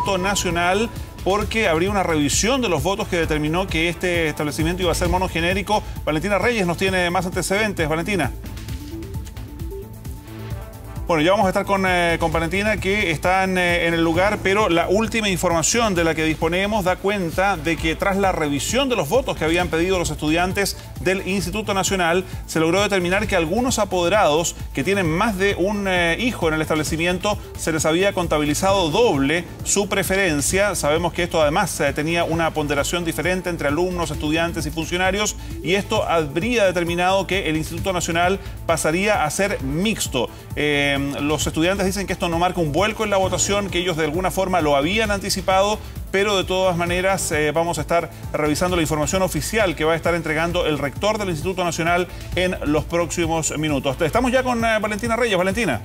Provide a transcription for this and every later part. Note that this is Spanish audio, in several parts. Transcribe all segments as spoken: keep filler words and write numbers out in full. Instituto Nacional, porque habría una revisión de los votos que determinó que este establecimiento iba a ser monogenérico. Valentina Reyes nos tiene más antecedentes. Valentina. Bueno, ya vamos a estar con, eh, con Valentina, que están eh, en el lugar, pero la última información de la que disponemos da cuenta de que tras la revisión de los votos que habían pedido los estudiantes del Instituto Nacional, se logró determinar que algunos apoderados que tienen más de un eh, hijo en el establecimiento se les había contabilizado doble su preferencia. Sabemos que esto además eh, tenía una ponderación diferente entre alumnos, estudiantes y funcionarios, y esto habría determinado que el Instituto Nacional pasaría a ser mixto. Eh, Los estudiantes dicen que esto no marca un vuelco en la votación, que ellos de alguna forma lo habían anticipado, pero de todas maneras eh, vamos a estar revisando la información oficial que va a estar entregando el rector del Instituto Nacional en los próximos minutos. Estamos ya con eh, Valentina Reyes. Valentina.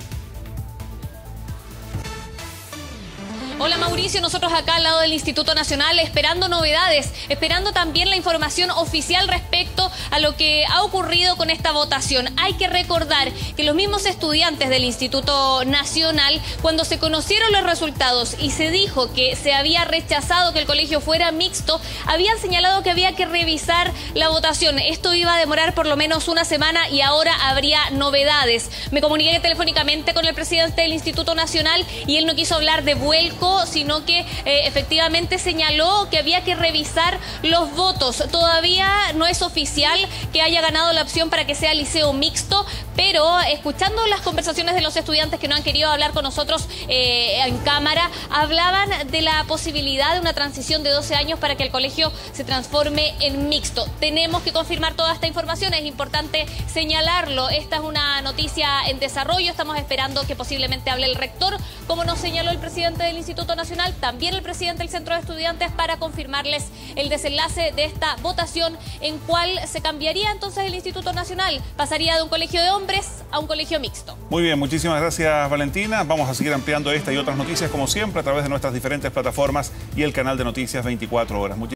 Hola Mauricio, nosotros acá al lado del Instituto Nacional esperando novedades, esperando también la información oficial respecto a lo que ha ocurrido con esta votación. Hay que recordar que los mismos estudiantes del Instituto Nacional, cuando se conocieron los resultados y se dijo que se había rechazado que el colegio fuera mixto, habían señalado que había que revisar la votación. Esto iba a demorar por lo menos una semana y ahora habría novedades. Me comuniqué telefónicamente con el presidente del Instituto Nacional y él no quiso hablar de vuelco, sino que eh, efectivamente señaló que había que revisar los votos. Todavía no es oficial que haya ganado la opción para que sea liceo mixto, pero escuchando las conversaciones de los estudiantes que no han querido hablar con nosotros eh, en cámara, hablaban de la posibilidad de una transición de doce años para que el colegio se transforme en mixto. Tenemos que confirmar toda esta información, es importante señalarlo. Esta es una noticia en desarrollo, estamos esperando que posiblemente hable el rector, como nos señaló el presidente del Instituto Nacional, también el presidente del Centro de Estudiantes, para confirmarles el desenlace de esta votación, en cuál se cambiaría entonces el Instituto Nacional. Pasaría de un colegio de hombres a un colegio mixto. Muy bien, muchísimas gracias Valentina. Vamos a seguir ampliando esta y otras noticias como siempre a través de nuestras diferentes plataformas y el canal de Noticias veinticuatro horas. Muchísimas